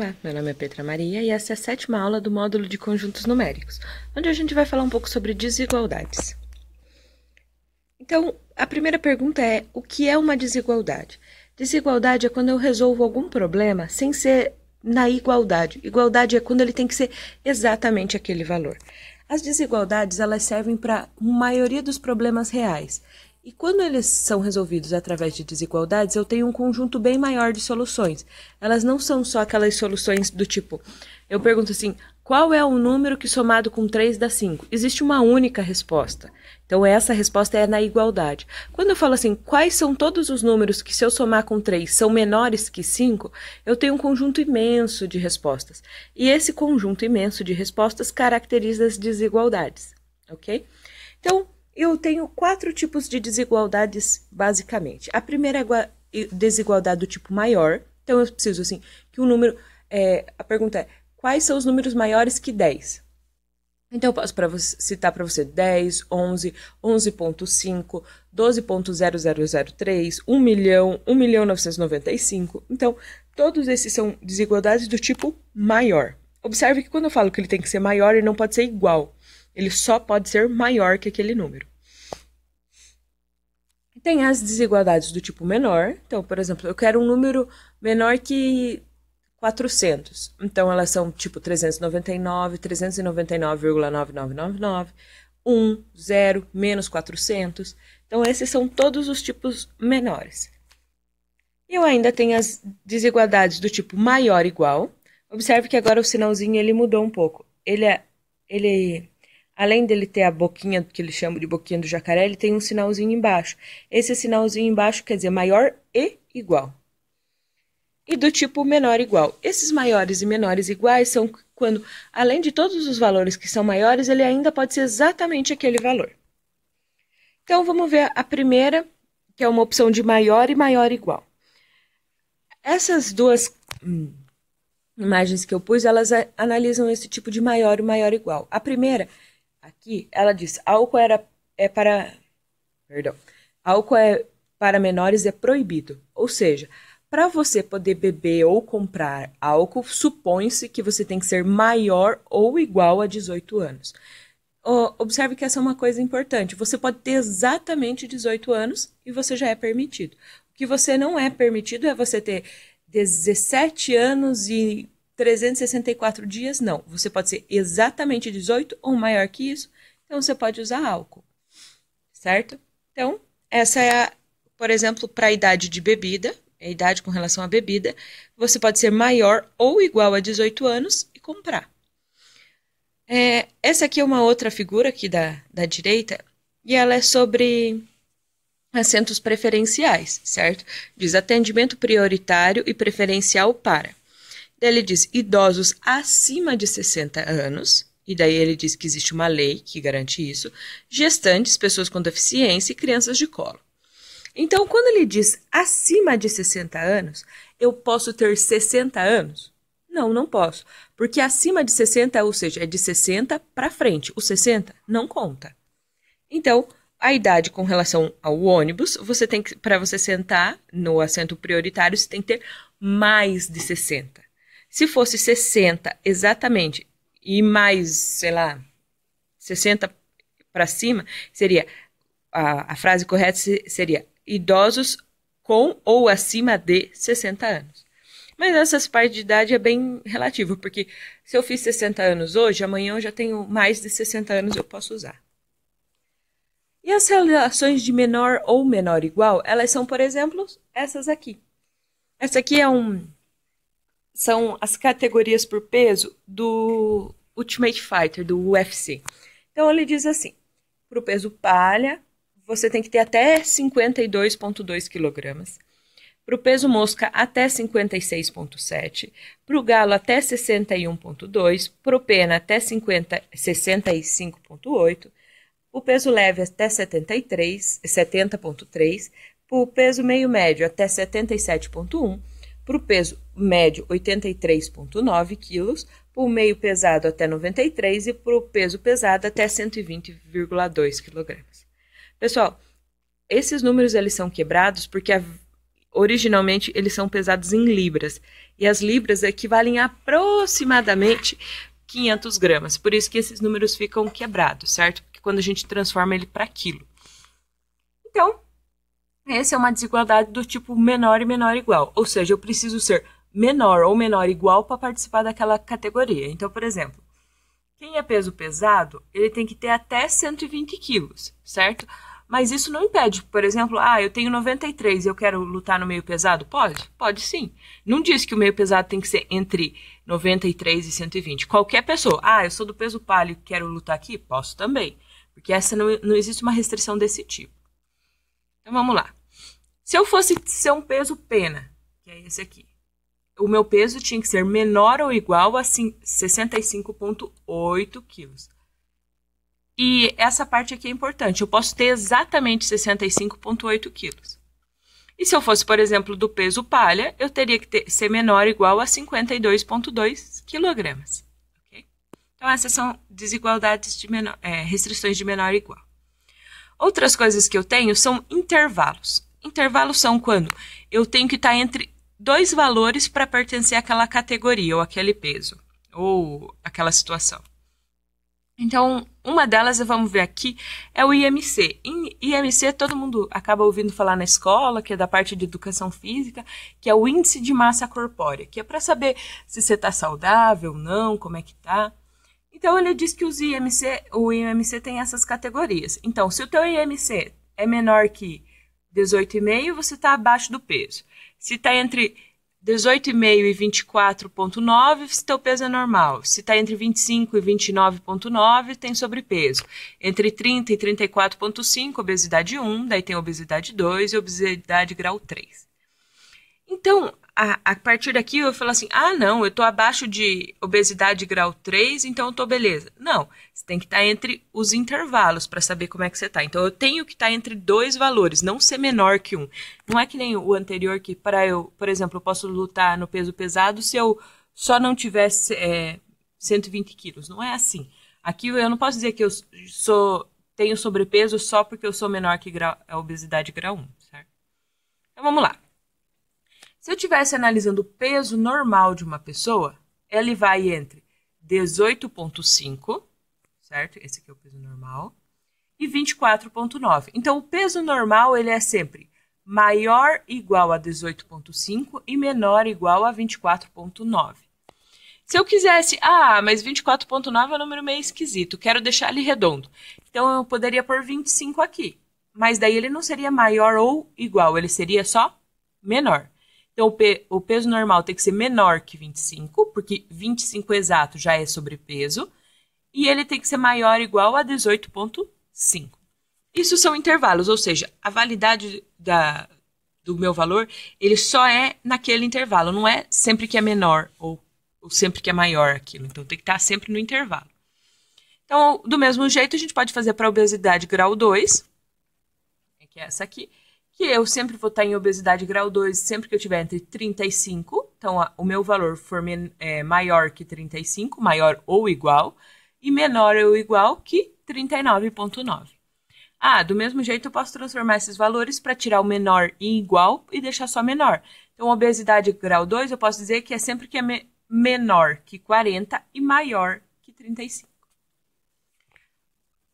Olá, meu nome é Petra Maria e essa é a 7ª aula do módulo de conjuntos numéricos, onde a gente vai falar um pouco sobre desigualdades. Então, a primeira pergunta é, o que é uma desigualdade? Desigualdade é quando eu resolvo algum problema sem ser na igualdade. Igualdade é quando ele tem que ser exatamente aquele valor. As desigualdades, elas servem para a maioria dos problemas reais. E quando eles são resolvidos através de desigualdades, eu tenho um conjunto bem maior de soluções. Elas não são só aquelas soluções do tipo, eu pergunto assim, qual é o número que somado com 3 dá 5? Existe uma única resposta. Então essa resposta é na igualdade. Quando eu falo assim, quais são todos os números que se eu somar com 3 são menores que 5, eu tenho um conjunto imenso de respostas. E esse conjunto imenso de respostas caracteriza as desigualdades, ok? Então, eu tenho 4 tipos de desigualdades, basicamente. A primeira é a desigualdade do tipo maior. Então, eu preciso, assim, que o número... a pergunta é, quais são os números maiores que 10? Então, eu posso citar para você 10, 11, 11.5, 12.0003, 1 milhão, 1.995. Então, todos esses são desigualdades do tipo maior. Observe que quando eu falo que ele tem que ser maior, ele não pode ser igual. Ele só pode ser maior que aquele número. Tem as desigualdades do tipo menor. Então, por exemplo, eu quero um número menor que 400. Então, elas são tipo 399, 399,9999, 1, 0, menos 400. Então, esses são todos os tipos menores. E eu ainda tenho as desigualdades do tipo maior igual. Observe que agora o sinalzinho ele mudou um pouco. Além dele ter a boquinha, que eles chamam de boquinha do jacaré, ele tem um sinalzinho embaixo. Esse sinalzinho embaixo quer dizer maior e igual. E do tipo menor igual. Esses maiores e menores iguais são quando, além de todos os valores que são maiores, ele ainda pode ser exatamente aquele valor. Então, vamos ver a primeira, que é uma opção de maior e maior igual. Essas duas imagens que eu pus, elas analisam esse tipo de maior e maior igual. A primeira... Aqui, ela diz, álcool é para menores é proibido. Ou seja, para você poder beber ou comprar álcool, supõe-se que você tem que ser maior ou igual a 18 anos. Observe que essa é uma coisa importante. Você pode ter exatamente 18 anos e você já é permitido. O que você não é permitido é você ter 17 anos e... 364 dias, não. Você pode ser exatamente 18 ou maior que isso, então você pode usar álcool, certo? Então, essa é, por exemplo, para a idade de bebida, a idade com relação à bebida, você pode ser maior ou igual a 18 anos e comprar. Essa aqui é uma outra figura aqui da direita, e ela é sobre... assentos preferenciais, certo? Diz atendimento prioritário e preferencial para... Daí ele diz idosos acima de 60 anos, e daí ele diz que existe uma lei que garante isso, gestantes, pessoas com deficiência e crianças de colo. Então, quando ele diz acima de 60 anos, eu posso ter 60 anos? Não, não posso, porque acima de 60, ou seja, é de 60 para frente, o 60 não conta. Então, a idade com relação ao ônibus, você tem que, para você sentar no assento prioritário, você tem que ter mais de 60. Se fosse 60 exatamente e mais, sei lá, 60 para cima, seria a frase correta seria idosos com ou acima de 60 anos. Mas essas partes de idade é bem relativo, porque se eu fiz 60 anos hoje, amanhã eu já tenho mais de 60 anos, eu posso usar. E as relações de menor ou menor igual, elas são, por exemplo, essas aqui. Essa aqui são as categorias por peso do Ultimate Fighter, do UFC. Então, ele diz assim, para o peso palha, você tem que ter até 52,2 kg. Para o peso mosca, até 56,7. Para o galo, até 61,2. Para o pena, até 65,8. O peso leve, até 70,3. Para o peso meio médio, até 77,1. Para o peso médio, 83,9 kg, para o meio pesado até 93 e para o peso pesado até 120,2 kg. Pessoal, esses números eles são quebrados porque originalmente eles são pesados em libras. E as libras equivalem a aproximadamente 500 gramas. Por isso que esses números ficam quebrados, certo? Porque quando a gente transforma ele para quilo. Então, essa é uma desigualdade do tipo menor e menor igual. Ou seja, eu preciso ser menor ou menor igual para participar daquela categoria. Então, por exemplo, quem é peso pesado, ele tem que ter até 120 quilos, certo? Mas isso não impede, por exemplo, ah, eu tenho 93 e eu quero lutar no meio pesado? Pode? Pode sim. Não diz que o meio pesado tem que ser entre 93 e 120. Qualquer pessoa, ah, eu sou do peso palho e quero lutar aqui? Posso também. Porque essa não existe uma restrição desse tipo. Então vamos lá. Se eu fosse ser um peso pena, que é esse aqui, o meu peso tinha que ser menor ou igual a 65,8 quilos. E essa parte aqui é importante, eu posso ter exatamente 65,8 quilos. E se eu fosse, por exemplo, do peso palha, eu teria que ser menor ou igual a 52,2 quilogramas. Okay? Então, essas são desigualdades de menor, restrições de menor ou igual. Outras coisas que eu tenho são intervalos. Intervalos são quando eu tenho que estar entre dois valores para pertencer àquela categoria, ou aquele peso, ou aquela situação. Então, uma delas, vamos ver aqui, é o IMC. Em IMC, todo mundo acaba ouvindo falar na escola, que é da parte de educação física, que é o índice de massa corpórea, que é para saber se você está saudável ou não, como é que tá. Então, ele diz que o IMC tem essas categorias. Então, se o teu IMC é menor que 18,5, você está abaixo do peso. Se está entre 18,5 e 24,9, se teu peso é normal. Se está entre 25 e 29,9, tem sobrepeso. Entre 30 e 34,5, obesidade 1, daí tem obesidade 2 e obesidade grau 3. Então, a partir daqui eu falo assim, ah não, eu estou abaixo de obesidade grau 3, então eu estou beleza. Não, você tem que estar entre os intervalos para saber como é que você está. Então, eu tenho que estar entre dois valores, não ser menor que um. Não é que nem o anterior que, para eu, por exemplo, eu posso lutar no peso pesado se eu só não tivesse 120 quilos. Não é assim. Aqui eu não posso dizer que eu tenho sobrepeso só porque eu sou menor que a obesidade grau 1, certo? Então, vamos lá. Se eu estivesse analisando o peso normal de uma pessoa, ele vai entre 18,5, certo? Esse aqui é o peso normal, e 24,9. Então, o peso normal ele é sempre maior igual a 18,5 e menor igual a 24,9. Se eu quisesse, ah, mas 24,9 é um número meio esquisito, quero deixar ele redondo. Então, eu poderia pôr 25 aqui, mas daí ele não seria maior ou igual, ele seria só menor. Então, o peso normal tem que ser menor que 25, porque 25 exato já é sobrepeso. E ele tem que ser maior ou igual a 18,5. Isso são intervalos, ou seja, a validade do meu valor, ele só é naquele intervalo. Não é sempre que é menor ou sempre que é maior aquilo. Então, tem que estar sempre no intervalo. Então, do mesmo jeito, a gente pode fazer para a obesidade grau 2, que é essa aqui. Que eu sempre vou estar em obesidade grau 2, sempre que eu tiver entre 35, então o meu valor for maior que 35, maior ou igual, e menor ou igual que 39,9. Ah, do mesmo jeito eu posso transformar esses valores para tirar o menor em igual e deixar só menor. Então, obesidade grau 2 eu posso dizer que é sempre que é menor que 40 e maior que 35.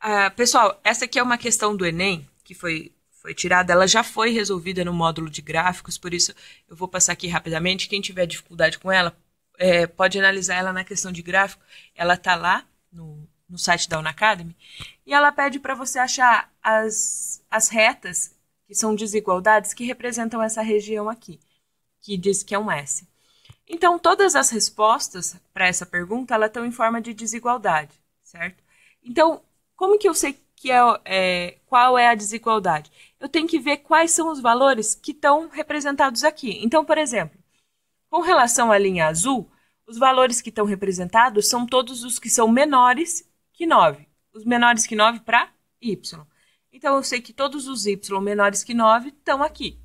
Ah, pessoal, essa aqui é uma questão do Enem, que foi tirada, ela já foi resolvida no módulo de gráficos, por isso eu vou passar aqui rapidamente. Quem tiver dificuldade com ela, pode analisar ela na questão de gráfico. Ela está lá no site da Unacademy e ela pede para você achar as retas, que são desigualdades, que representam essa região aqui, que diz que é um S. Então, todas as respostas para essa pergunta, elas estão em forma de desigualdade, certo? Então, como que eu sei que qual é a desigualdade? Eu tenho que ver quais são os valores que estão representados aqui. Então, por exemplo, com relação à linha azul, os valores que estão representados são todos os que são menores que 9. Os menores que 9 para Y. Então, eu sei que todos os Y menores que 9 estão aqui.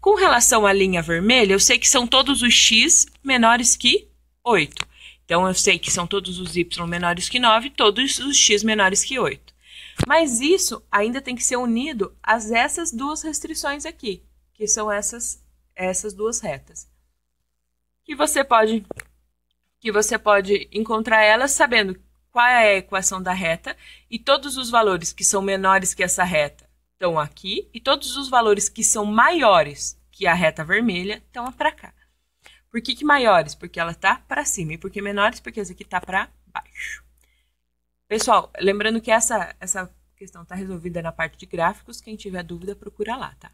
Com relação à linha vermelha, eu sei que são todos os X menores que 8. Então, eu sei que são todos os Y menores que 9 e todos os X menores que 8. Mas isso ainda tem que ser unido a essas duas restrições aqui, que são essas duas retas. E você pode encontrar ela sabendo qual é a equação da reta, e todos os valores que são menores que essa reta estão aqui, e todos os valores que são maiores que a reta vermelha estão para cá. Por que maiores? Porque ela está para cima, e por que menores? Porque essa aqui está para baixo. Pessoal, lembrando que essa questão está resolvida na parte de gráficos, quem tiver dúvida procura lá, tá?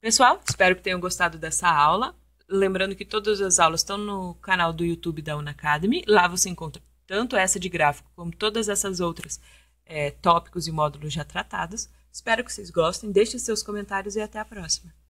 Pessoal, espero que tenham gostado dessa aula. Lembrando que todas as aulas estão no canal do YouTube da Unacademy. Lá você encontra tanto essa de gráfico como todas essas outras tópicos e módulos já tratados. Espero que vocês gostem, deixem seus comentários e até a próxima.